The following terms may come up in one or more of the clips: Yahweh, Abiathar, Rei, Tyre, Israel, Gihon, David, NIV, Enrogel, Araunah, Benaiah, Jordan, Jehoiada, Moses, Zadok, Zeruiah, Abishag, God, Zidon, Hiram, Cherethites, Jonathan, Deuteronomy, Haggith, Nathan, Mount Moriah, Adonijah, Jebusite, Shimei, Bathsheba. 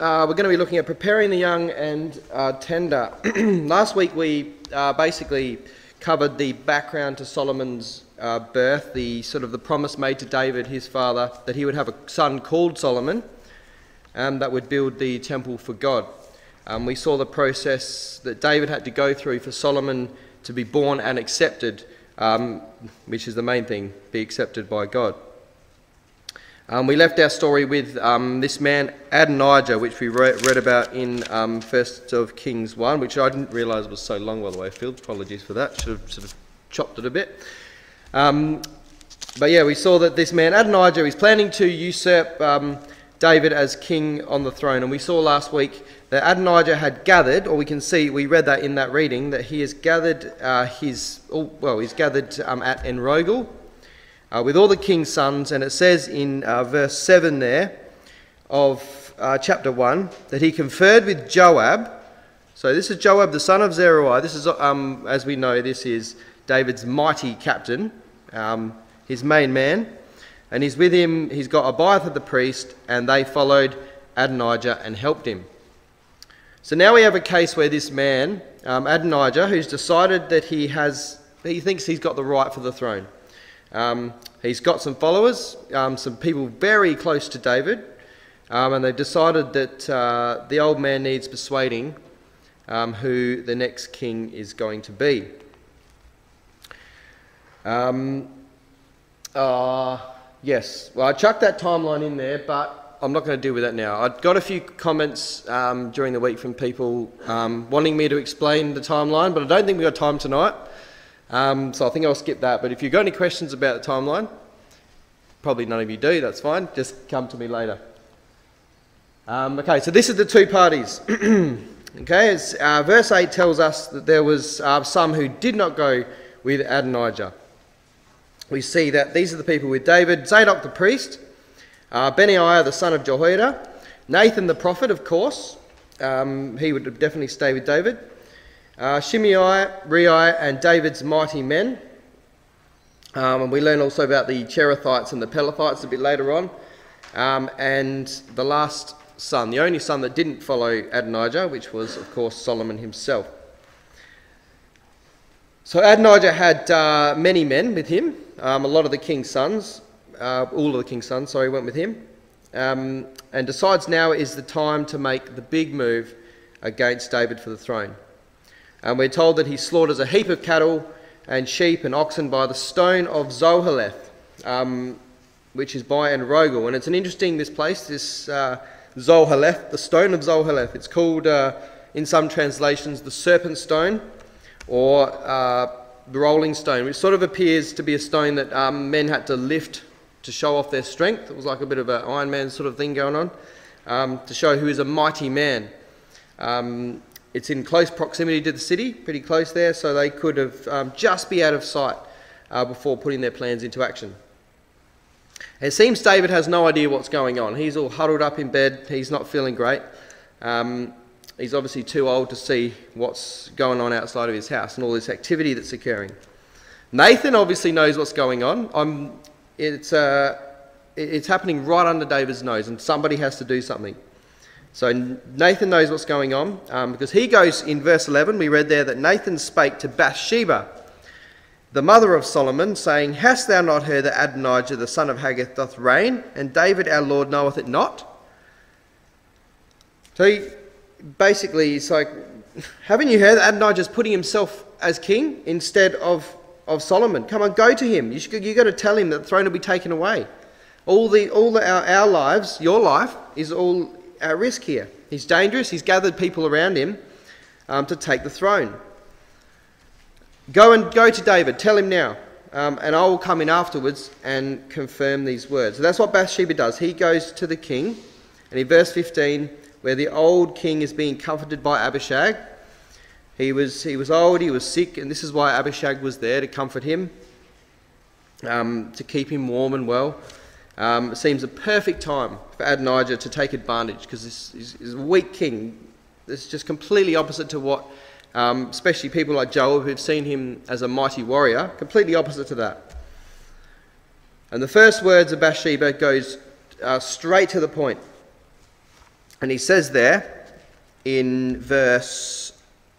We're going to be looking at preparing the young and tender. Last week we basically covered the background to Solomon's birth, the sort of the promise made to David, his father, that he would have a son called Solomon that would build the temple for God. We saw the process that David had to go through for Solomon to be born and accepted, which is the main thing, be accepted by God. We left our story with this man Adonijah, which we read about in 1 Kings 1, which I didn't realise was so long, by the way, Phil. Apologies for that. Should have sort of chopped it a bit. But yeah, we saw that this man Adonijah is planning to usurp David as king on the throne. And we saw last week that Adonijah had gathered, or we can see, we read that in that reading, that he has gathered at Enrogel, with all the king's sons, and it says in verse 7 there of chapter 1 that he conferred with Joab. So this is Joab, the son of Zeruiah. This is, as we know, this is David's mighty captain, his main man, and he's with him. He's got Abiathar the priest, and they followed Adonijah and helped him. So now we have a case where this man, Adonijah, who's decided that he thinks he's got the right for the throne. He's got some followers, some people very close to David, and they've decided that the old man needs persuading who the next king is going to be. Yes, well, I chucked that timeline in there, but I'm not going to deal with that now. I got a few comments during the week from people wanting me to explain the timeline, but I don't think we've got time tonight. So I think I'll skip that, but if you've got any questions about the timeline, probably none of you do, that's fine, just come to me later. Okay, so this is the two parties. Okay, verse 8 tells us that there was some who did not go with Adonijah. We see that these are the people with David: Zadok the priest, Benaiah the son of Jehoiada, Nathan the prophet, of course, he would definitely stay with David, Shimei, Rei, and David's mighty men. And we learn also about the Cherethites and the Pelethites a bit later on. And the last son, the only son that didn't follow Adonijah, which was, of course, Solomon himself. So Adonijah had many men with him. A lot of the king's sons, all of the king's sons, sorry, went with him. And decides now is the time to make the big move against David for the throne. And we're told that he slaughters a heap of cattle and sheep and oxen by the stone of Zoheleth, which is by Enrogel. And it's an interesting, this place, this Zoheleth, the stone of Zoheleth. It's called, in some translations, the serpent stone or the rolling stone, which sort of appears to be a stone that men had to lift to show off their strength. It was like a bit of an Iron Man sort of thing going on, to show who is a mighty man. It's in close proximity to the city, pretty close there, so they could have just be out of sight before putting their plans into action. It seems David has no idea what's going on. He's all huddled up in bed. He's not feeling great. He's obviously too old to see what's going on outside of his house and all this activity that's occurring. Nathan obviously knows what's going on. It's happening right under David's nose, and somebody has to do something. So Nathan knows what's going on, because he goes, in verse 11, we read there that Nathan spake to Bathsheba, the mother of Solomon, saying, "Hast thou not heard that Adonijah the son of Haggith doth reign, and David our Lord knoweth it not?" So basically it's like, haven't you heard that Adonijah's putting himself as king instead of Solomon? Come on, go to him. You've got to tell him that the throne will be taken away. Our lives, your life, is all at risk here. He's dangerous. He's gathered people around him to take the throne. Go to David. Tell him now, and I will come in afterwards and confirm these words. So that's what Bathsheba does. He goes to the king, and in verse 15, where the old king is being comforted by Abishag, he was old, he was sick, and this is why Abishag was there, to comfort him, to keep him warm and well. It seems a perfect time for Adonijah to take advantage, because this is a weak king. This is just completely opposite to what, especially people like Joab, who've seen him as a mighty warrior, completely opposite to that. And the first words of Bathsheba goes straight to the point. And he says there in verse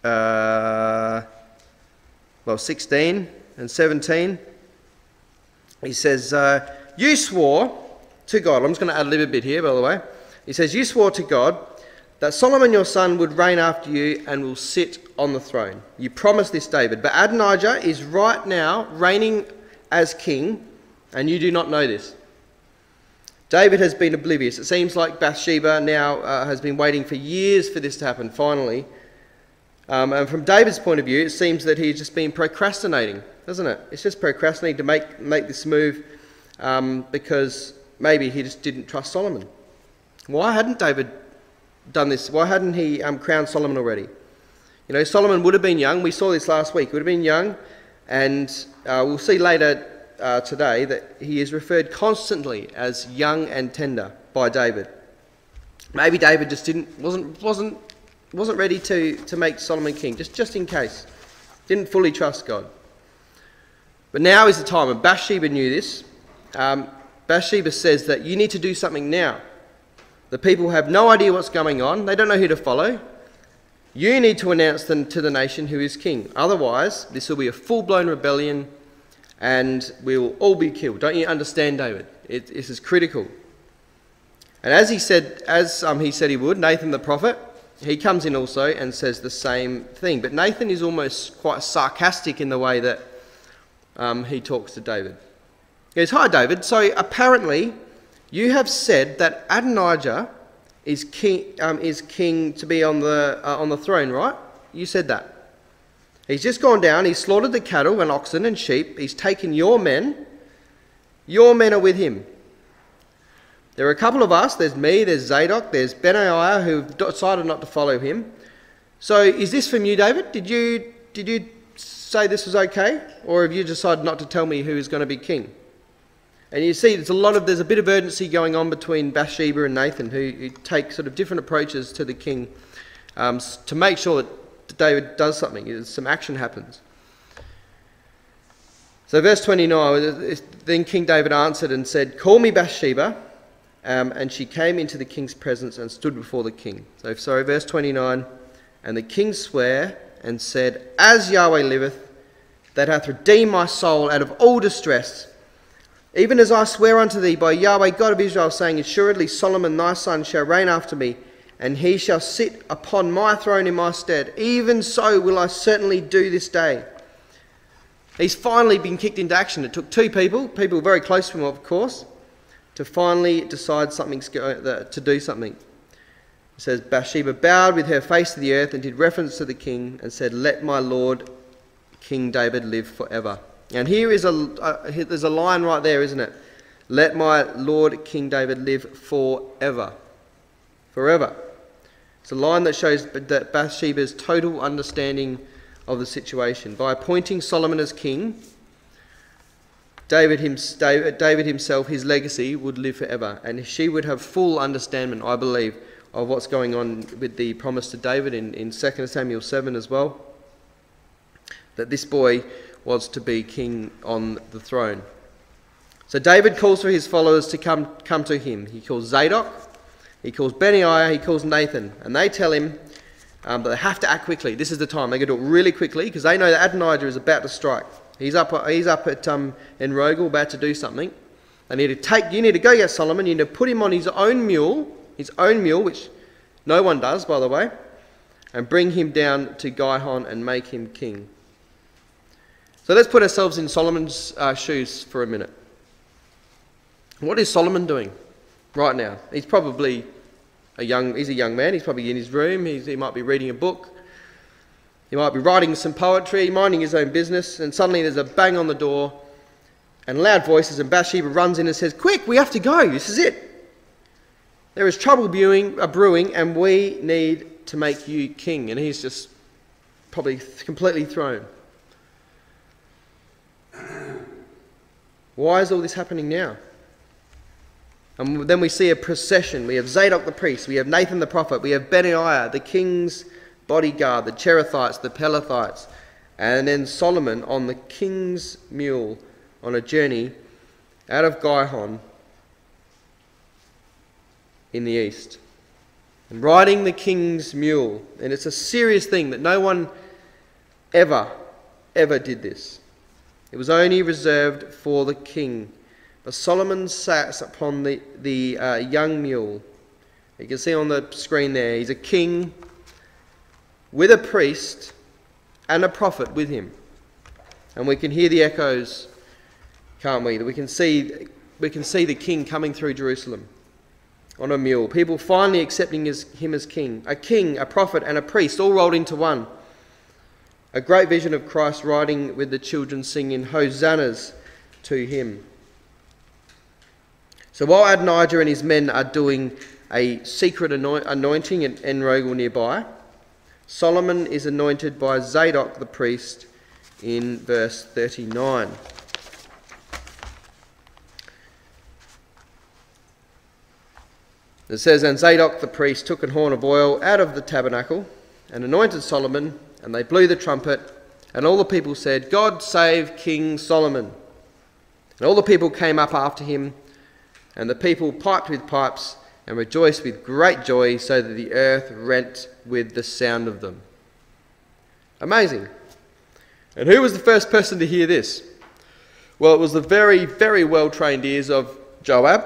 16 and 17, he says, you swore to God. I'm just going to add a little bit here, by the way. He says, you swore to God that Solomon your son would reign after you and will sit on the throne. You promised this, David. But Adonijah is right now reigning as king, and you do not know this. David has been oblivious. It seems like Bathsheba now has been waiting for years for this to happen, finally. And from David's point of view, it seems that he's just been procrastinating, doesn't it? It's just procrastinating to make this move because maybe he just didn't trust Solomon. Why hadn't David done this? Why hadn't he crowned Solomon already? You know, Solomon would have been young. We saw this last week. He would have been young, and we'll see later today that he is referred constantly as young and tender by David. Maybe David just wasn't ready to make Solomon king, just in case. Didn't fully trust God. But now is the time, and Bathsheba knew this. Bathsheba says that you need to do something now. The people have no idea what's going on. They don't know who to follow. You need to announce them to the nation who is king. Otherwise, this will be a full-blown rebellion and we will all be killed. Don't you understand, David? This is critical. And as he said he would, Nathan the prophet, he comes in also and says the same thing. But Nathan is almost quite sarcastic in the way that he talks to David. He goes, hi, David. So apparently you have said that Adonijah is king to be on the throne, right? You said that. He's just gone down. He's slaughtered the cattle and oxen and sheep. He's taken your men. Your men are with him. There are a couple of us. There's me, there's Zadok, there's Benaiah, who've decided not to follow him. So is this from you, David? Did you say this was okay? Or have you decided not to tell me who is going to be king? And you see there's a bit of urgency going on between Bathsheba and Nathan, who take sort of different approaches to the king to make sure that David does something, some action happens. So verse 29, then King David answered and said, call me Bathsheba, and she came into the king's presence and stood before the king. So verse 29, and the king sware and said, as Yahweh liveth, that hath redeemed my soul out of all distress, even as I swear unto thee by Yahweh God of Israel, saying, assuredly Solomon thy son shall reign after me, and he shall sit upon my throne in my stead. Even so will I certainly do this day. He's finally been kicked into action. It took two people very close to him, of course, to finally decide to do something. It says, Bathsheba bowed with her face to the earth and did reference to the king and said, let my Lord King David live forever. And here is there's a line right there, isn't it? Let my Lord King David live forever. Forever. It's a line that shows that Bathsheba's total understanding of the situation. By appointing Solomon as king, David himself, his legacy, would live forever. And she would have full understanding, I believe, of what's going on with the promise to David in 2 Samuel 7 as well, that this boy was to be king on the throne. So David calls for his followers to come to him. He calls Zadok, he calls Benaiah, he calls Nathan, and they tell him that they have to act quickly. This is the time. They're going to do it really quickly because they know that Adonijah is about to strike. He's up at Enrogel about to do something. They need to you need to go get Solomon. You need to put him on his own mule, which no one does, by the way, and bring him down to Gihon and make him king. So let's put ourselves in Solomon's shoes for a minute. What is Solomon doing right now? He's probably a young man. He's probably in his room. He might be reading a book. He might be writing some poetry, minding his own business, and suddenly there's a bang on the door and loud voices, and Bathsheba runs in and says, quick, we have to go. This is it. There is trouble brewing, and we need to make you king. And he's just probably completely thrown. Why is all this happening now? And then we see a procession. We have Zadok the priest, we have Nathan the prophet, we have Benaiah, the king's bodyguard, the Cherethites, the Pelethites, and then Solomon on the king's mule on a journey out of Gihon in the east. and riding the king's mule. And it's a serious thing that no one ever did this. It was only reserved for the king. But Solomon sat upon the young mule. You can see on the screen there, he's a king with a priest and a prophet with him. And we can hear the echoes, can't we? We can see the king coming through Jerusalem on a mule. People finally accepting him as king, a prophet and a priest, all rolled into one. A great vision of Christ riding with the children singing hosannas to him. So while Adonijah and his men are doing a secret anointing at Enrogel nearby, Solomon is anointed by Zadok the priest in verse 39. It says, "And Zadok the priest took an horn of oil out of the tabernacle and anointed Solomon, and they blew the trumpet, and all the people said, 'God save King Solomon.' And all the people came up after him, and the people piped with pipes and rejoiced with great joy, so that the earth rent with the sound of them." Amazing. And who was the first person to hear this? Well, it was the very, very well-trained ears of Joab.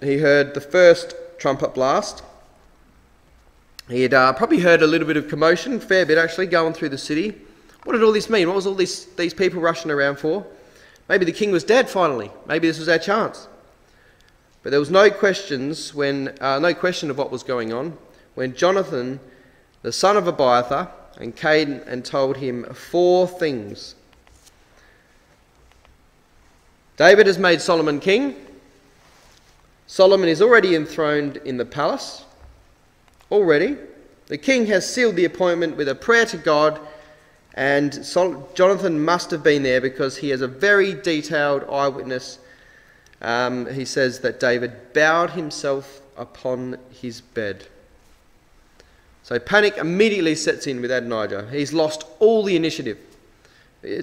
He heard the first trumpet blast. He had probably heard a little bit of commotion, fair bit actually, going through the city. What did all this mean? What was all these people rushing around for? Maybe the king was dead finally. Maybe this was our chance. But there was no question of what was going on when Jonathan, the son of Abiathar, came and told him four things. David has made Solomon king. Solomon is already enthroned in the palace. Already. The king has sealed the appointment with a prayer to God, and Jonathan must have been there because he has a very detailed eyewitness. He says that David bowed himself upon his bed. So panic immediately sets in with Adonijah. He's lost all the initiative.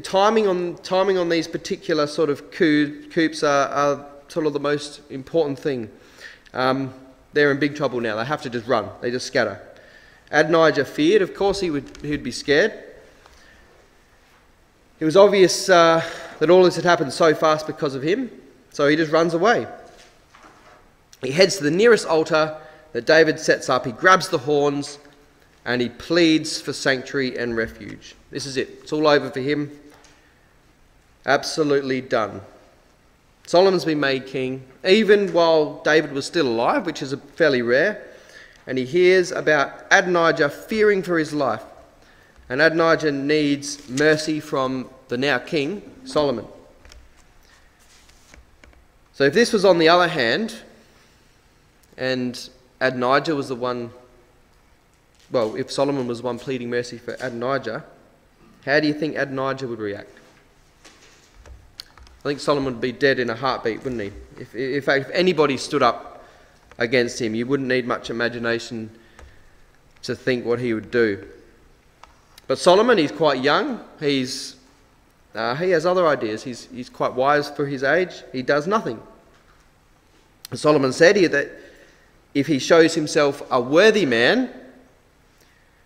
Timing on these particular sort of coups are sort of the most important thing. They're in big trouble now. They have to just run. They just scatter. Adonijah feared. Of course he'd be scared. It was obvious that all this had happened so fast because of him. So he just runs away. He heads to the nearest altar that David sets up. He grabs the horns and he pleads for sanctuary and refuge. This is it. It's all over for him. Absolutely done. Solomon's been made king, even while David was still alive, which is fairly rare. And he hears about Adonijah fearing for his life. And Adonijah needs mercy from the now king, Solomon. So if this was on the other hand, and Adonijah was the one, well, if Solomon was the one pleading mercy for Adonijah, how do you think Adonijah would react? I think Solomon would be dead in a heartbeat, wouldn't he? If anybody stood up against him, you wouldn't need much imagination to think what he would do. But Solomon, he's quite young. He has other ideas. He's quite wise for his age. He does nothing. Solomon said here that if he shows himself a worthy man,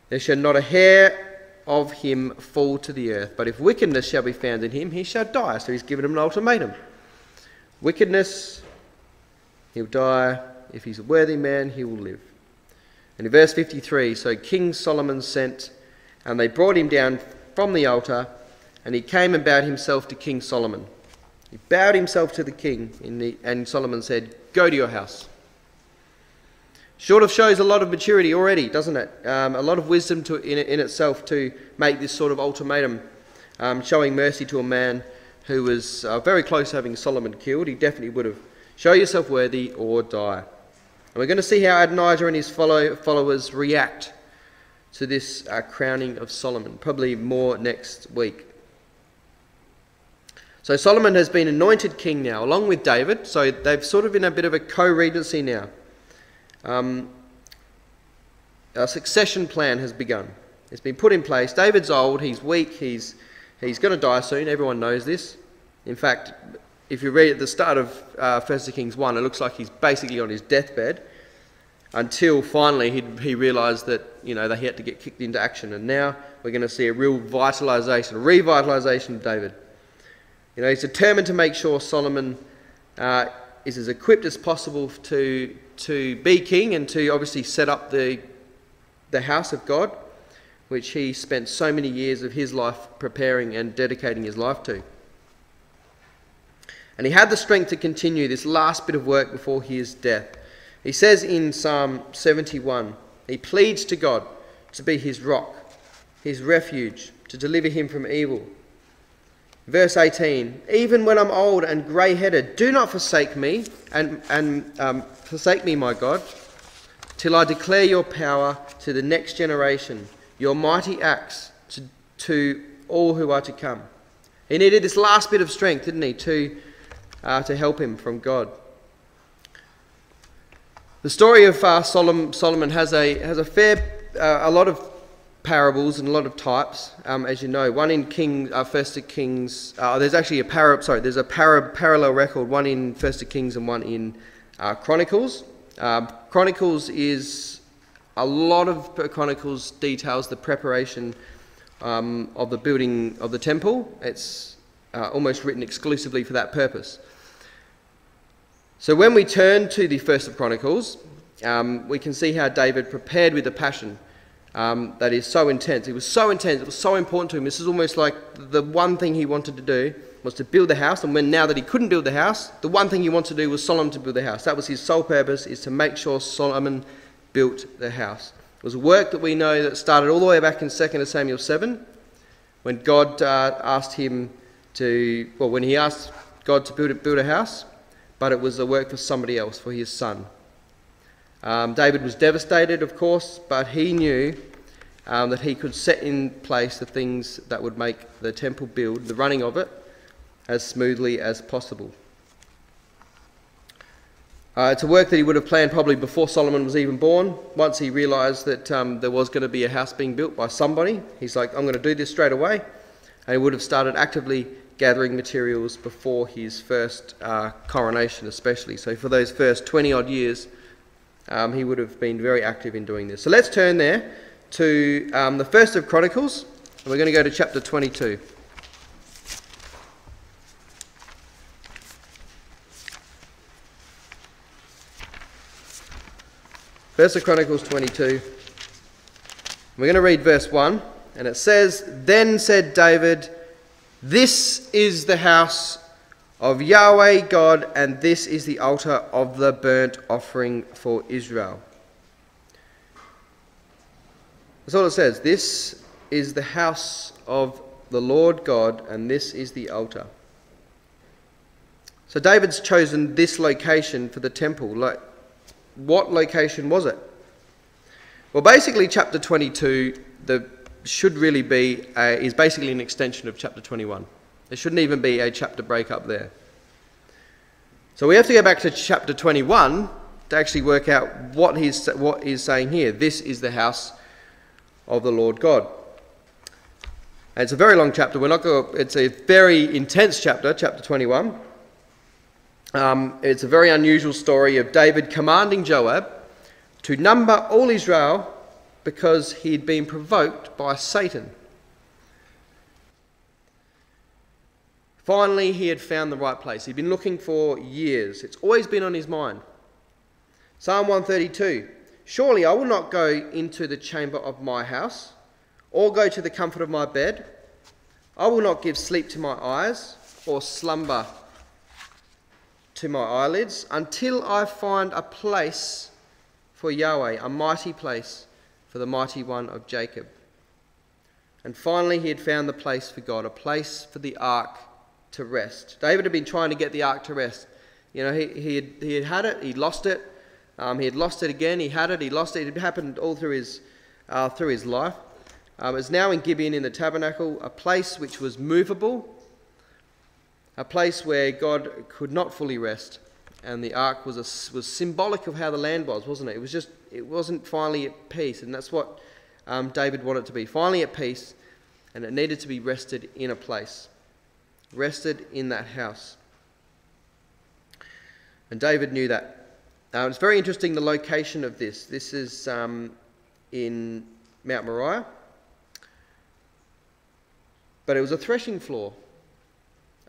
there shall not a hair of him fall to the earth. But if wickedness shall be found in him, he shall die. So he's given him an ultimatum. Wickedness, he'll die. If he's a worthy man, he will live. And in verse 53, so King Solomon sent, and they brought him down from the altar, and he came and bowed himself to King Solomon. He bowed himself to the king, and Solomon said, "Go to your house." Sort of shows a lot of maturity already, doesn't it? A lot of wisdom in itself to make this sort of ultimatum, showing mercy to a man who was very close to having Solomon killed. He definitely would have. Show yourself worthy or die. And we're going to see how Adonijah and his followers react to this crowning of Solomon. Probably more next week. So Solomon has been anointed king now, along with David. So they've sort of in a bit of a co-regency now. A succession plan has begun. It's been put in place. David's old, he's weak, he's going to die soon. Everyone knows this. In fact, if you read at the start of 1 Kings 1, it looks like he's basically on his deathbed. until finally he realised that, you know, they had to get kicked into action. And now we're going to see a real revitalisation of David. You know, he's determined to make sure Solomon is as equipped as possible to be king and to obviously set up the house of God, which he spent so many years of his life preparing and dedicating his life to. And he had the strength to continue this last bit of work before his death. He says in Psalm 71, he pleads to God to be his rock, his refuge, to deliver him from evil. Verse 18, even when I'm old and grey-headed, do not forsake me, forsake me, my God, till I declare your power to the next generation, your mighty acts to all who are to come. He needed this last bit of strength, didn't he, to help him from God. The story of Solomon has a fair a lot of parables and a lot of types, as you know. One in First Kings. There's actually a parallel record. One in First Kings and one in Chronicles. Chronicles is a lot of Chronicles details the preparation of the building of the temple. It's almost written exclusively for that purpose. So when we turn to the First of Chronicles, we can see how David prepared with a passion that is so intense. It was so intense. It was so important to him. This is almost like the one thing he wanted to do was to build the house. And now that he couldn't build the house, the one thing he wanted to do was Solomon to build the house. That was his sole purpose, is to make sure Solomon built the house. It was work that we know that started all the way back in 2 Samuel 7 when God asked him to, well, when he asked God to build a house, but it was a work for somebody else, for his son. David was devastated, of course, but he knew that he could set in place the things that would make the temple build, the running of it, as smoothly as possible. It's a work that he would have planned probably before Solomon was even born. Once he realised that there was going to be a house being built by somebody, he's like, I'm going to do this straight away. And he would have started actively gathering materials before his first coronation especially. So for those first 20-odd years, he would have been very active in doing this. So let's turn there to the First of Chronicles, and we're going to go to chapter 22. First of Chronicles 22. We're going to read verse 1, and it says, Then said David, This is the house of Yahweh God, and this is the altar of the burnt offering for Israel. That's all it says. This is the house of the Lord God, and this is the altar. So David's chosen this location for the temple. Like, what location was it? Well, basically chapter 22, is basically an extension of chapter 21. There shouldn't even be a chapter break up there. So we have to go back to chapter 21 to actually work out what he's saying here. This is the house of the Lord God. And it's a very long chapter. It's a very intense chapter, chapter 21. It's a very unusual story of David commanding Joab to number all Israel, because he'd been provoked by Satan. Finally, he had found the right place. He'd been looking for years. It's always been on his mind. Psalm 132. Surely I will not go into the chamber of my house, or go to the comfort of my bed. I will not give sleep to my eyes, or slumber to my eyelids, until I find a place for Yahweh, a mighty place for the mighty one of Jacob. And finally he had found the place for God, a place for the ark to rest. David had been trying to get the ark to rest. You know, he had it, he lost it, he had lost it again, he had it, he lost it. It had happened all through his life. It's now in Gibeon in the tabernacle, a place which was movable, a place where God could not fully rest. And the ark was symbolic of how the land was, wasn't it? It wasn't finally at peace, and that's what David wanted to be. Finally at peace, and it needed to be rested in a place. Rested in that house. And David knew that. It's very interesting, the location of this. This is in Mount Moriah. But it was a threshing floor.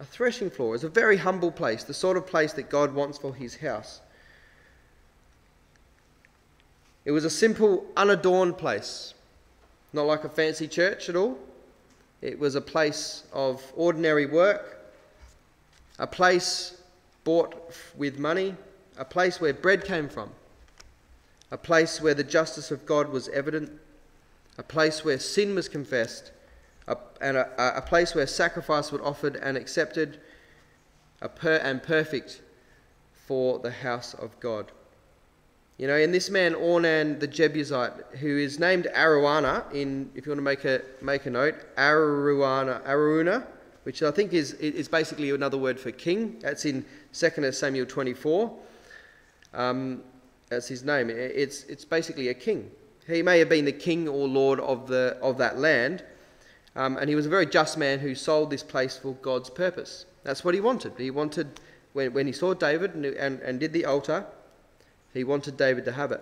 A threshing floor is a very humble place, the sort of place that God wants for his house. It was a simple, unadorned place. Not like a fancy church at all. It was a place of ordinary work, a place bought with money, a place where bread came from, a place where the justice of God was evident, a place where sin was confessed, and a place where sacrifice was offered and accepted, and perfect for the house of God. You know, and this man, Ornan the Jebusite, who is named Araunah, if you want to make a note, Araunah, which I think is basically another word for king. That's in 2 Samuel 24. That's his name. It's basically a king. He may have been the king or lord of that land, and he was a very just man who sold this place for God's purpose. That's what he wanted. He wanted, when he saw David and did the altar, he wanted David to have it.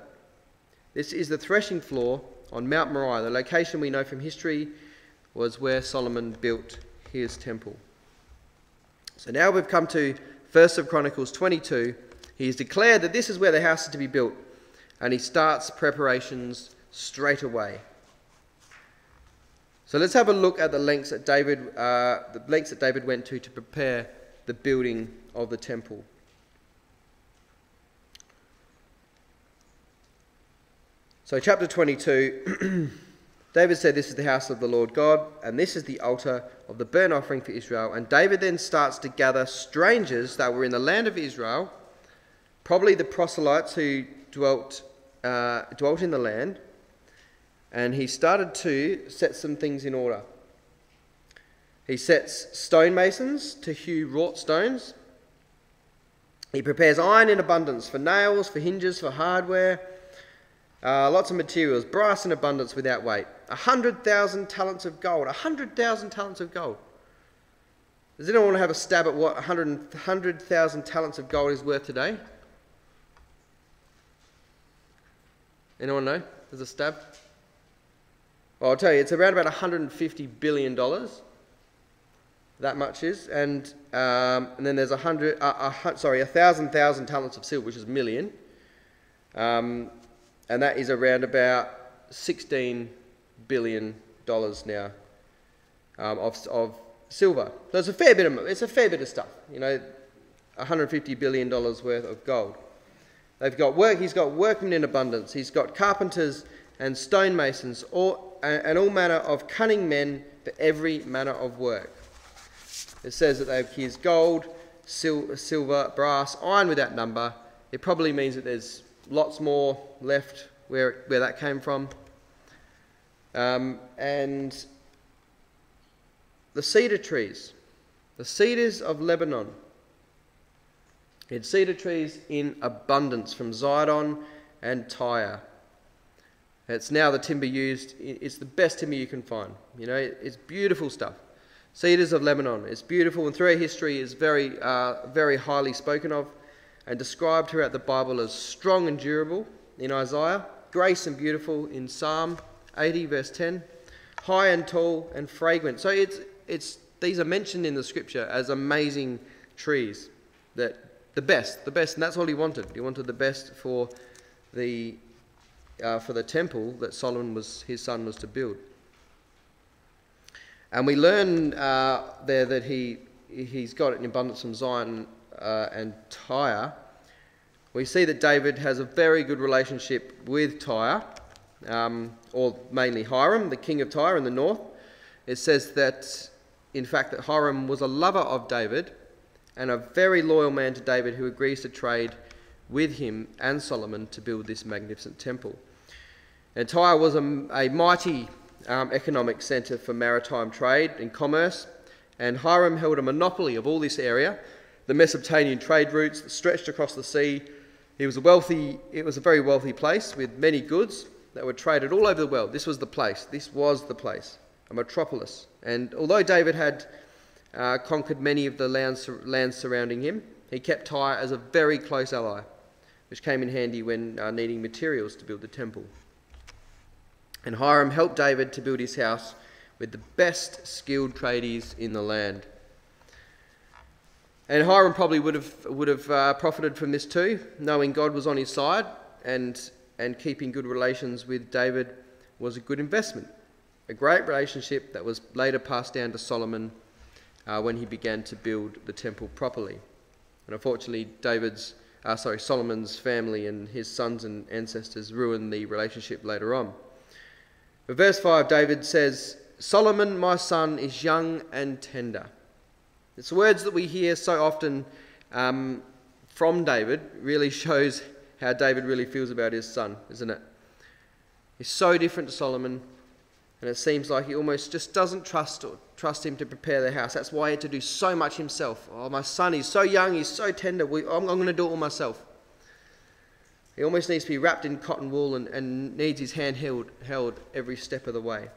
This is the threshing floor on Mount Moriah. The location we know from history was where Solomon built his temple. So now we've come to 1 Chronicles 22. He's declared that this is where the house is to be built, and he starts preparations straight away. So let's have a look at the lengths that David went to prepare the building of the temple. So chapter 22, David said, "This is the house of the Lord God, and this is the altar of the burnt offering for Israel." And David then starts to gather strangers that were in the land of Israel, probably the proselytes who dwelt in the land, and he started to set some things in order. He sets stonemasons to hew wrought stones. He prepares iron in abundance for nails, for hinges, for hardware. Lots of materials, brass in abundance without weight, 100,000 talents of gold, 100,000 talents of gold. Does anyone want to have a stab at what 100,000 talents of gold is worth today? Anyone know? There's a stab? Well, I'll tell you, it's around about $150 billion. That much is. And then there's 1,000 talents of silver, which is a million. And that is around about $16 billion now of silver. So it's a fair bit of stuff. You know, $150 billion worth of gold. They've got work. He's got workmen in abundance. He's got carpenters and stonemasons, and all manner of cunning men for every manner of work. It says that here's gold, silver, brass, iron without number. It probably means that there's lots more left where that came from. And the cedar trees, the cedars of Lebanon. He had cedar trees in abundance from Zidon and Tyre. It's now the timber used. It's the best timber you can find. You know, it's beautiful stuff. Cedars of Lebanon. It's beautiful, and throughout history, it's very, very highly spoken of and described throughout the Bible as strong and durable in Isaiah, grace and beautiful in Psalm 80 verse 10, high and tall and fragrant. So these are mentioned in the scripture as amazing trees, that the best, and that's all he wanted. He wanted the best for the temple that Solomon his son was to build. And we learn there that he's got it in abundance from Zion and Tyre. We see that David has a very good relationship with Tyre, or mainly Hiram, the king of Tyre in the north. It says that, in fact, that Hiram was a lover of David and a very loyal man to David, who agrees to trade with him and Solomon to build this magnificent temple. And Tyre was a mighty economic centre for maritime trade and commerce, and Hiram held a monopoly of all this area, the Mesopotamian trade routes that stretched across the sea. It was a very wealthy place with many goods that were traded all over the world. This was the place, a metropolis. And although David had conquered many of the lands surrounding him, he kept Tyre as a very close ally. which came in handy when needing materials to build the temple. And Hiram helped David to build his house with the best skilled tradies in the land. And Hiram probably would have profited from this too, knowing God was on his side, and keeping good relations with David was a good investment, a great relationship that was later passed down to Solomon when he began to build the temple properly. And unfortunately, Solomon's family and his sons and ancestors ruined the relationship later on. But verse 5, David says, "Solomon, my son, is young and tender." It's words that we hear so often from David. Really shows how David really feels about his son, isn't it? He's so different to Solomon, and it seems like he almost just doesn't trust him to prepare the house. That's why he had to do so much himself. "Oh, my son, he's so young, he's so tender. I'm going to do it all myself." He almost needs to be wrapped in cotton wool and needs his hand held every step of the way.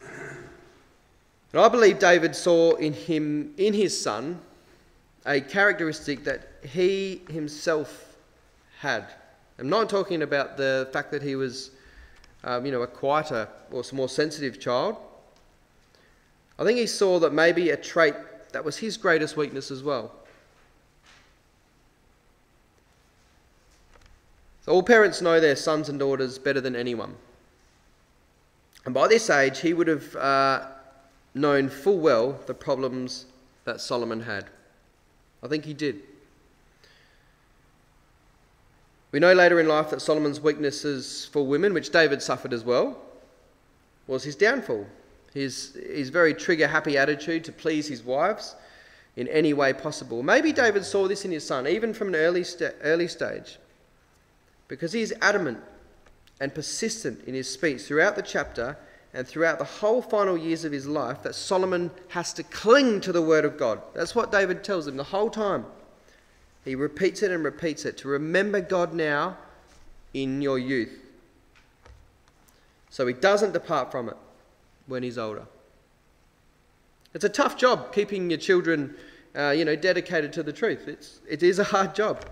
And I believe David saw in his son, a characteristic that he himself had. I'm not talking about the fact that he was, a quieter or more sensitive child. I think he saw that maybe a trait that was his greatest weakness as well. All parents know their sons and daughters better than anyone. And by this age, he would have known full well the problems that Solomon had. I think he did. We know later in life that Solomon's weaknesses for women, which David suffered as well, was his downfall. His very trigger-happy attitude to please his wives in any way possible. Maybe David saw this in his son, even from an early stage. Because he is adamant and persistent in his speech throughout the chapter and throughout the whole final years of his life that Solomon has to cling to the word of God. That's what David tells him the whole time. He repeats it and repeats it, to remember God now in your youth, so he doesn't depart from it when he's older. It's a tough job keeping your children dedicated to the truth. It is a hard job.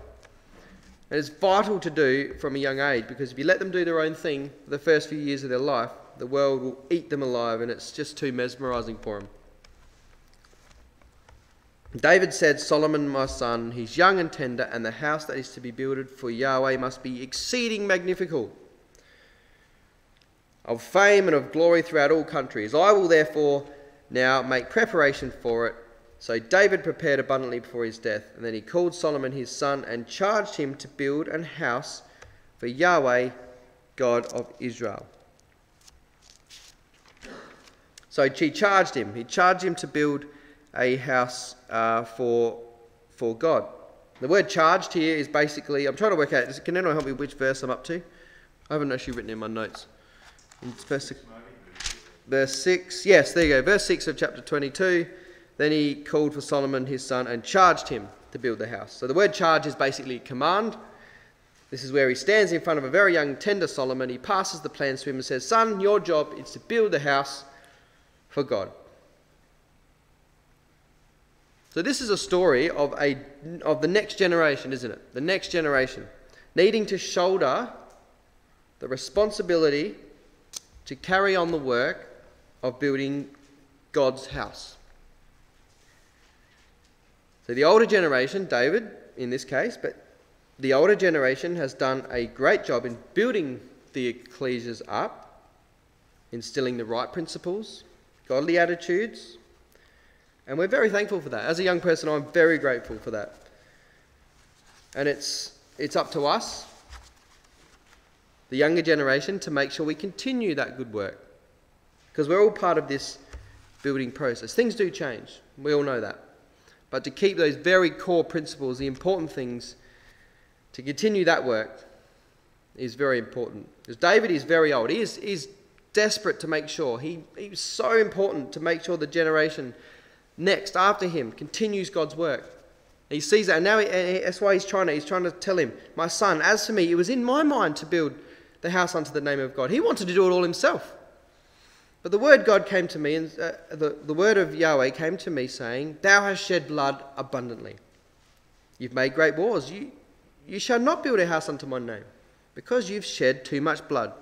And it's vital to do from a young age, because if you let them do their own thing for the first few years of their life, the world will eat them alive, and it's just too mesmerising for them. David said, "Solomon, my son, he's young and tender, and the house that is to be builded for Yahweh must be exceeding magnificent, of fame and of glory throughout all countries. I will therefore now make preparation for it." So David prepared abundantly before his death, and then he called Solomon his son and charged him to build an house for Yahweh, God of Israel. So he charged him. He charged him to build a house for God. The word "charged" here is basically, I'm trying to work out, can anyone help me which verse I'm up to? I haven't actually written in my notes. It's verse 6. Yes, there you go. Verse 6 of chapter 22. Then he called for Solomon his son and charged him to build the house. So the word "charge" is basically command. This is where he stands in front of a very young, tender Solomon. He passes the plans to him and says, "Son, your job is to build the house for God." So this is a story of the next generation, isn't it? The next generation needing to shoulder the responsibility to carry on the work of building God's house. So the older generation, David in this case, but the older generation has done a great job in building the ecclesias up, instilling the right principles, godly attitudes, and we're very thankful for that. As a young person, I'm very grateful for that. And it's up to us, the younger generation, to make sure we continue that good work, because we're all part of this building process. Things do change. We all know that. But to keep those very core principles, the important things, to continue that work is very important. Because David is very old. He is desperate to make sure. He's so important to make sure the generation next after him continues God's work. He sees that, and now that's why he's trying to tell him, "My son, as for me, it was in my mind to build the house unto the name of God." He wanted to do it all himself. But the word God came to me, and the word of Yahweh came to me, saying, "Thou hast shed blood abundantly, You've made great wars. You shall not build a house unto my name, because you've shed too much blood.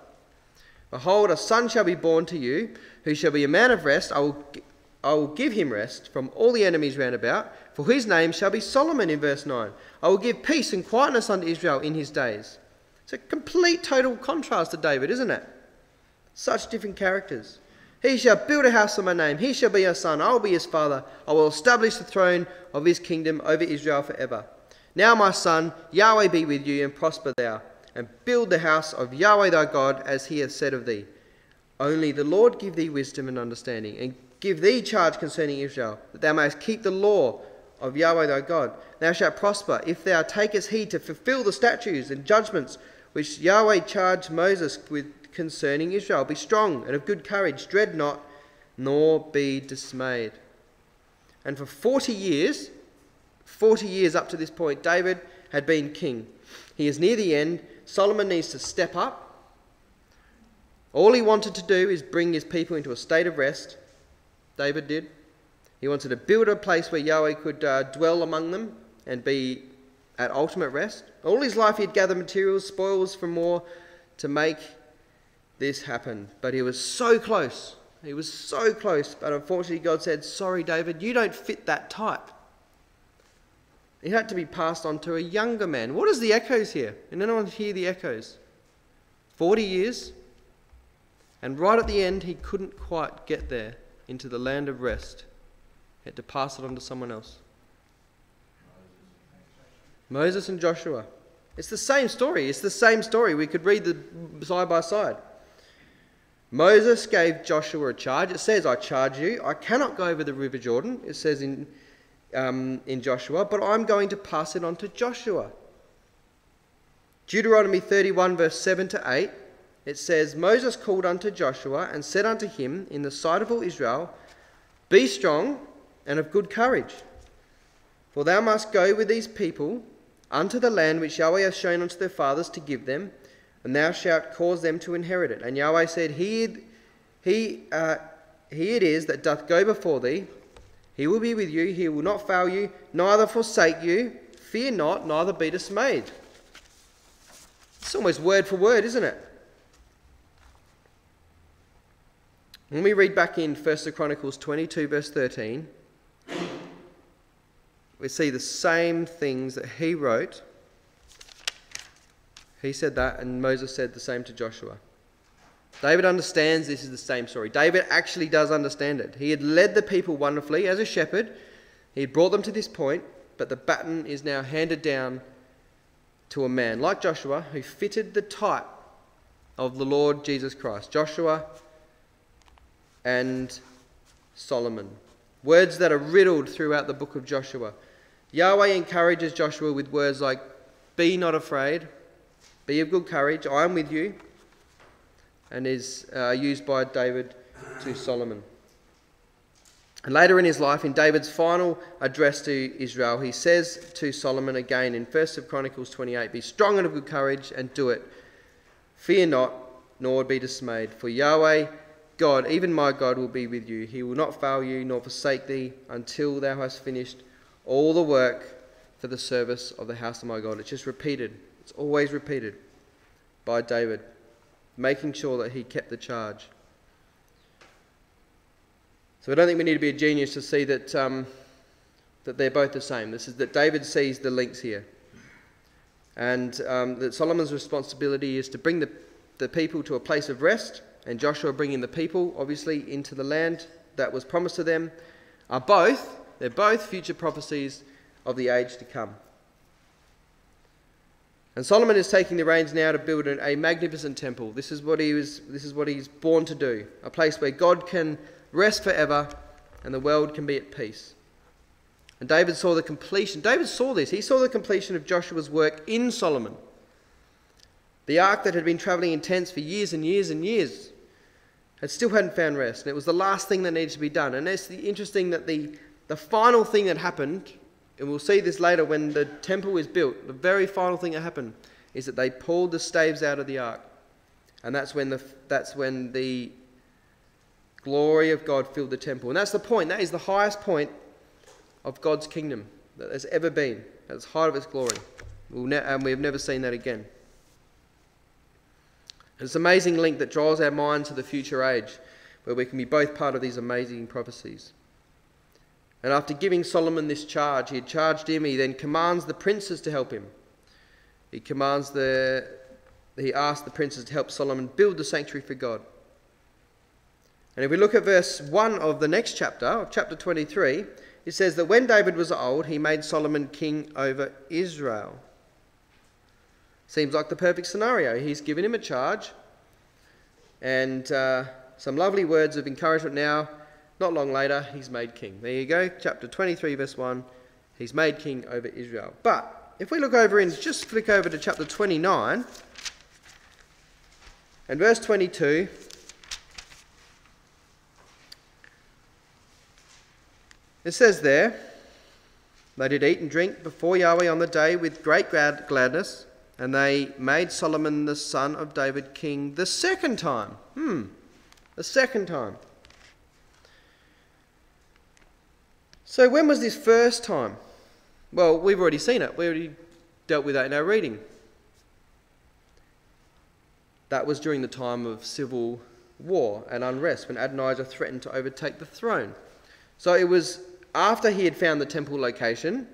Behold, a son shall be born to you, who shall be a man of rest. I will give him rest from all the enemies round about, for his name shall be Solomon, in verse 9. I will give peace and quietness unto Israel in his days. It's a complete, total contrast to David, isn't it? Such different characters. He shall build a house of my name. He shall be a son. I will be his father. I will establish the throne of his kingdom over Israel forever. Now, my son, Yahweh be with you, and prosper thou, and build the house of Yahweh thy God, as he has said of thee. Only the Lord give thee wisdom and understanding, and give thee charge concerning Israel, that thou mayest keep the law of Yahweh thy God. Thou shalt prosper, if thou takest heed to fulfill the statutes and judgments which Yahweh charged Moses with concerning Israel. Be strong and of good courage, dread not, nor be dismayed. And for 40 years up to this point, David had been king. He is near the end. Solomon needs to step up. All he wanted to do is bring his people into a state of rest. David did. He wanted to build a place where Yahweh could dwell among them and be at ultimate rest. All his life he'd gathered materials, spoils from war to make this happen. But he was so close. He was so close. But unfortunately God said, sorry David, you don't fit that type. It had to be passed on to a younger man. What is the echoes here? Can anyone hear the echoes? 40 years. And right at the end, he couldn't quite get there into the land of rest. He had to pass it on to someone else. Moses and Joshua. It's the same story. It's the same story. We could read the side by side. Moses gave Joshua a charge. It says, I charge you, I cannot go over the river Jordan. It says in Joshua, but I'm going to pass it on to Joshua. Deuteronomy 31 verse 7 to 8, it says, Moses called unto Joshua and said unto him in the sight of all Israel, be strong and of good courage, for thou must go with these people unto the land which Yahweh hath shown unto their fathers to give them, and thou shalt cause them to inherit it. And Yahweh said, He it is that doth go before thee. He will be with you, he will not fail you, neither forsake you. Fear not, neither be dismayed. It's almost word for word, isn't it? When we read back in 1 Chronicles 22, verse 13, we see the same things that he wrote. He said that, and Moses said the same to Joshua. David understands this is the same story. David actually does understand it. He had led the people wonderfully as a shepherd. He had brought them to this point, but the baton is now handed down to a man like Joshua who fitted the type of the Lord Jesus Christ. Joshua and Solomon. Words that are riddled throughout the book of Joshua. Yahweh encourages Joshua with words like, be not afraid, be of good courage, I am with you. And is used by David to Solomon. And later in his life, in David's final address to Israel, he says to Solomon again in 1 Chronicles 28, be strong and of good courage and do it. Fear not, nor be dismayed. For Yahweh, God, even my God, will be with you. He will not fail you, nor forsake thee, until thou hast finished all the work for the service of the house of my God. It's just repeated. It's always repeated by David, making sure that he kept the charge. So I don't think we need to be a genius to see that that they're both the same. This is that David sees the links here. And that Solomon's responsibility is to bring the people to a place of rest, and Joshua bringing the people, obviously, into the land that was promised to them, they're both future prophecies of the age to come. And Solomon is taking the reins now to build a magnificent temple. This is what he's born to do. A place where God can rest forever and the world can be at peace. And David saw the completion. David saw this. He saw the completion of Joshua's work in Solomon. The ark that had been travelling in tents for years and years and years had still hadn't found rest. And it was the last thing that needed to be done. And it's interesting that the final thing that happened, and we'll see this later when the temple is built, the very final thing that happened is that they pulled the staves out of the ark. And that's when the glory of God filled the temple. And that's the point. That is the highest point of God's kingdom that there's ever been. at its height of its glory. And we have never seen that again. It's an amazing link that draws our mind to the future age, where we can be both part of these amazing prophecies. And after giving Solomon this charge, he had charged him, he then commands the princes to help him. He asked the princes to help Solomon build the sanctuary for God. And if we look at verse 1 of the next chapter, of chapter 23, it says that when David was old, he made Solomon king over Israel. Seems like the perfect scenario. He's given him a charge, and some lovely words of encouragement now. Not long later, he's made king. There you go, chapter 23, verse 1. He's made king over Israel. But if we look over and just flick over to chapter 29, and verse 22, it says there, they did eat and drink before Yahweh on the day with great gladness, and they made Solomon the son of David king the second time. The second time. So when was this first time? Well, we've already seen it. We already dealt with that in our reading. That was during the time of civil war and unrest, when Adonijah threatened to overtake the throne. So it was after he had found the temple location,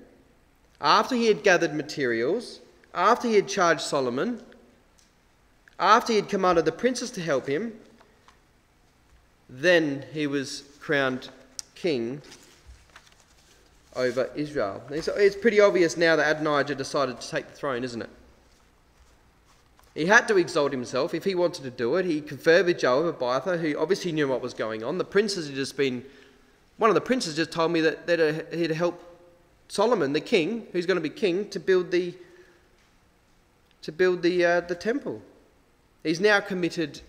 after he had gathered materials, after he had charged Solomon, after he had commanded the princes to help him, then he was crowned king over Israel. It's pretty obvious now that Adonijah decided to take the throne, isn't it? He had to exalt himself. If he wanted to do it, he conferred with Joab, Abiathar, who obviously knew what was going on. One of the princes just told me that he'd help Solomon, the king, who's going to be king, to build the temple. He's now committed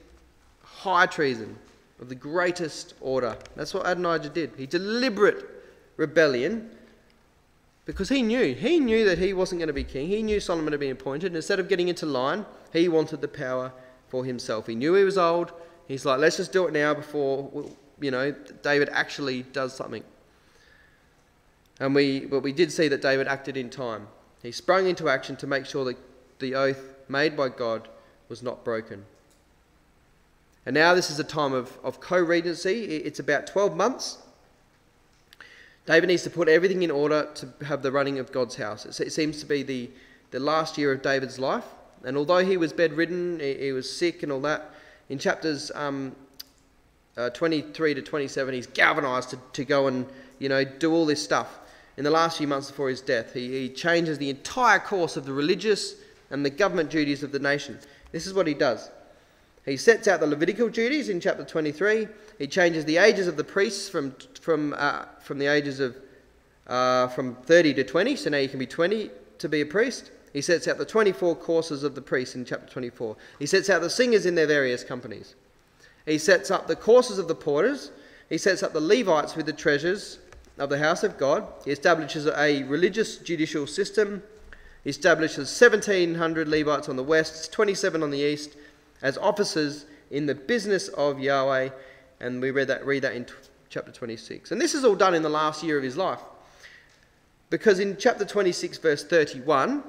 high treason of the greatest order. That's what Adonijah did. He deliberate rebellion, because he knew that he wasn't going to be king. He knew Solomon had been appointed, and instead of getting into line, he wanted the power for himself. He knew he was old. He's like, let's just do it now before, David actually does something. And we did see that David acted in time. He sprung into action to make sure that the oath made by God was not broken. And now this is a time of co-regency. It's about 12 months. David needs to put everything in order to have the running of God's house. It seems to be the last year of David's life. And although he was bedridden, he was sick and all that, in chapters 23 to 27, he's galvanised to go and do all this stuff. In the last few months before his death, he changes the entire course of the religious and the government duties of the nation. This is what he does. He sets out the Levitical duties in chapter 23. He changes the ages of the priests from the ages of from 30 to 20. So now you can be 20 to be a priest. He sets out the 24 courses of the priests in chapter 24. He sets out the singers in their various companies. He sets up the courses of the porters. He sets up the Levites with the treasures of the house of God. He establishes a religious judicial system. He establishes 1,700 Levites on the west, 27 on the east, as officers in the business of Yahweh. And we read that in chapter 26. And this is all done in the last year of his life. Because in chapter 26, verse 31,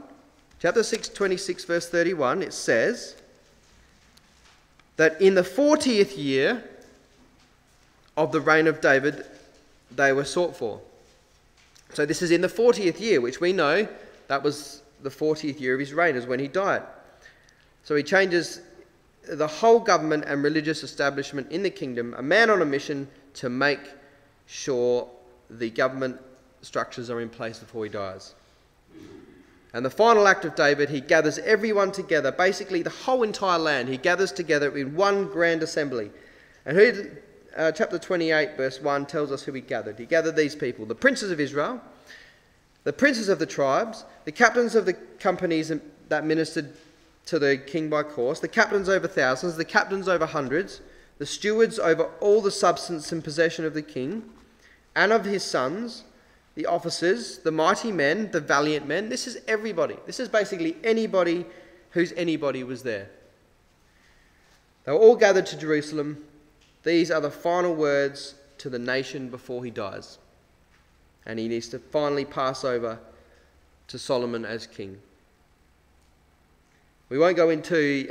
it says that in the 40th year of the reign of David, they were sought for. So this is in the 40th year, which we know that was the 40th year of his reign, is when he died. So he changes the whole government and religious establishment in the kingdom, a man on a mission to make sure the government structures are in place before he dies. And the final act of David, he gathers everyone together, basically the whole entire land. He gathers together in one grand assembly. And chapter 28, verse 1 tells us who he gathered. He gathered these people: the princes of Israel, the princes of the tribes, the captains of the companies that ministered to the king by course, the captains over thousands, the captains over hundreds, the stewards over all the substance and possession of the king, and of his sons, the officers, the mighty men, the valiant men. This is everybody. This is basically anybody whose anybody was there. They were all gathered to Jerusalem. These are the final words to the nation before he dies. And he needs to finally pass over to Solomon as king. We won't go into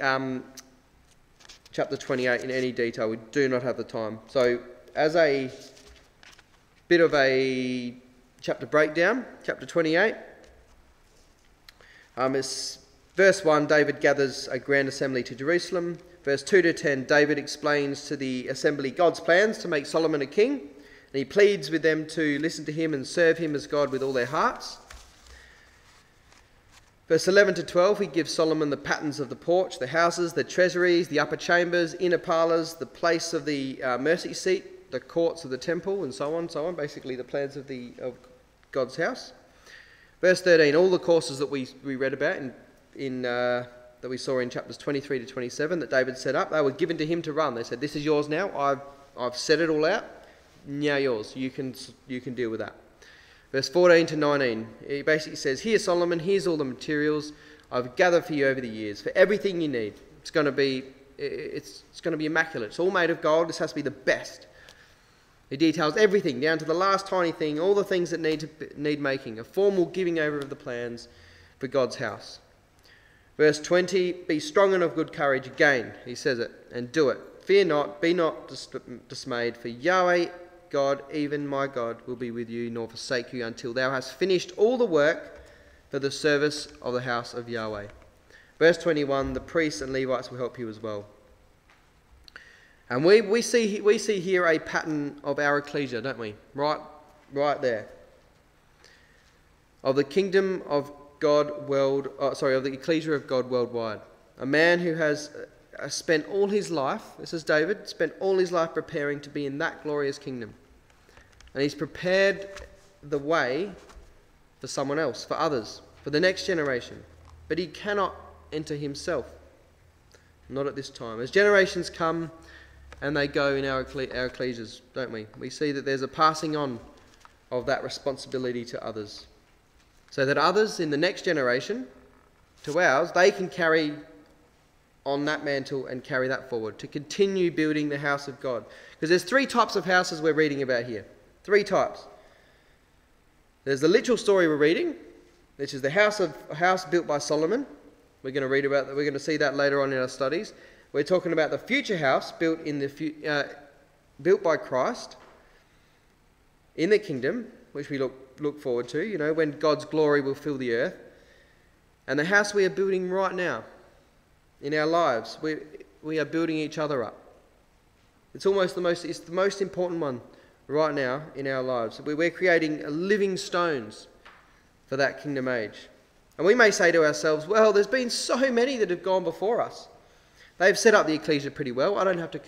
chapter 28 in any detail. We do not have the time. So as a bit of a chapter breakdown, chapter 28, it's verse 1, David gathers a grand assembly to Jerusalem. Verse 2 to 10, David explains to the assembly God's plans to make Solomon a king, and he pleads with them to listen to him and serve him as God with all their hearts. Verse 11 to 12, he gives Solomon the patterns of the porch, the houses, the treasuries, the upper chambers, inner parlours, the place of the mercy seat, the courts of the temple, and so on. Basically, the plans of God's house. Verse 13, all the courses that we read about that we saw in chapters 23 to 27 that David set up, they were given to him to run. They said, this is yours now. I've set it all out. Now yours. You can deal with that. Verse 14 to 19, he basically says, here, Solomon, here's all the materials I've gathered for you over the years, for everything you need. It's going to be immaculate. It's all made of gold. This has to be the best. He details everything down to the last tiny thing, all the things that need making, a formal giving over of the plans for God's house. Verse 20, be strong and of good courage again, he says it, and do it. Fear not, be not dismayed, for Yahweh, God, even my God, will be with you, nor forsake you until thou hast finished all the work for the service of the house of Yahweh. Verse 21, the priests and Levites will help you as well. And we see here a pattern of our ecclesia, don't we? Right there. Of the kingdom of God of the ecclesia of God worldwide. A man who has spent all his life, this is David, spent all his life preparing to be in that glorious kingdom. And he's prepared the way for someone else, for others, for the next generation. But he cannot enter himself. Not at this time. As generations come and they go in our ecclesias, don't we? We see that there's a passing on of that responsibility to others. So that others in the next generation, to ours, they can carry on that mantle and carry that forward, to continue building the house of God. Because there's three types of houses we're reading about here. Three types. There's the literal story we're reading, which is the house built by Solomon. We're going to read about that. We're going to see that later on in our studies. We're talking about the future house built by Christ in the kingdom, which we look forward to, you know, when God's glory will fill the earth. And the house we are building right now in our lives, we are building each other up. It's almost the most important one right now in our lives. We're creating living stones for that kingdom age. And we may say to ourselves, well, there's been so many that have gone before us. They've set up the ecclesia pretty well. I don't have to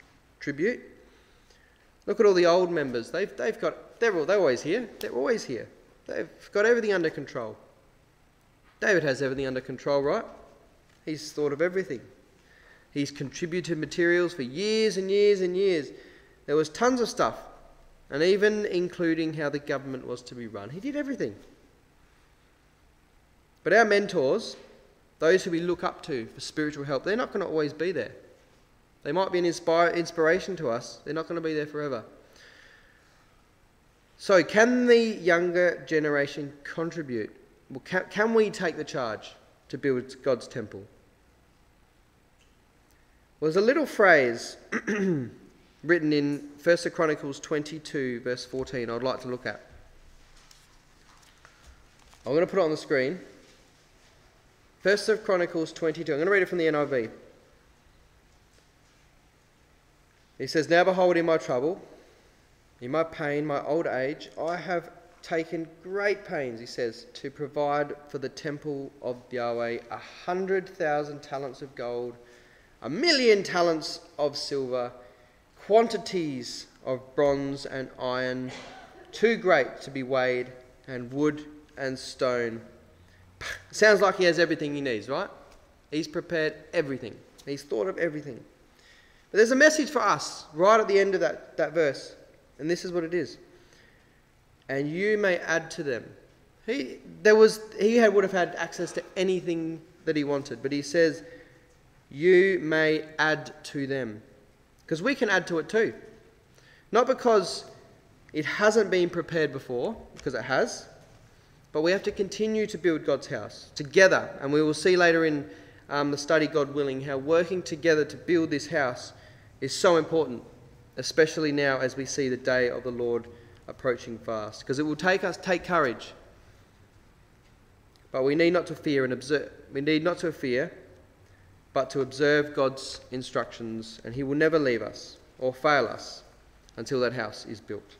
contribute. Look at all the old members. They're always here. They're always here. They've got everything under control. David has everything under control, right? He's thought of everything. He's contributed materials for years and years and years. There was tons of stuff, and even including how the government was to be run. He did everything. But our mentors, those who we look up to for spiritual help, they're not going to always be there. They might be an inspiration to us. They're not going to be there forever. So can the younger generation contribute? Well, can we take the charge to build God's temple? Well, there's a little phrase written in 1 Chronicles 22, verse 14, I'd like to look at. I'm going to put it on the screen. 1 Chronicles 22. I'm going to read it from the NIV. He says, now behold, in my trouble, in my pain, my old age, I have taken great pains, he says, to provide for the temple of Yahweh 100,000 talents of gold, 1,000,000 talents of silver, quantities of bronze and iron, too great to be weighed, and wood and stone. Sounds like he has everything he needs, right? He's prepared everything. He's thought of everything. But there's a message for us right at the end of that verse. And this is what it is. And you may add to them. He would have had access to anything that he wanted. But he says, you may add to them. Because we can add to it too. Not because it hasn't been prepared before, because it has. But we have to continue to build God's house together. And we will see later in the study, God willing, how working together to build this house is so important, especially now as we see the day of the Lord approaching fast. Because it will take courage. But we need not to fear and observe. We need not to fear, but to observe God's instructions, and he will never leave us or fail us until that house is built.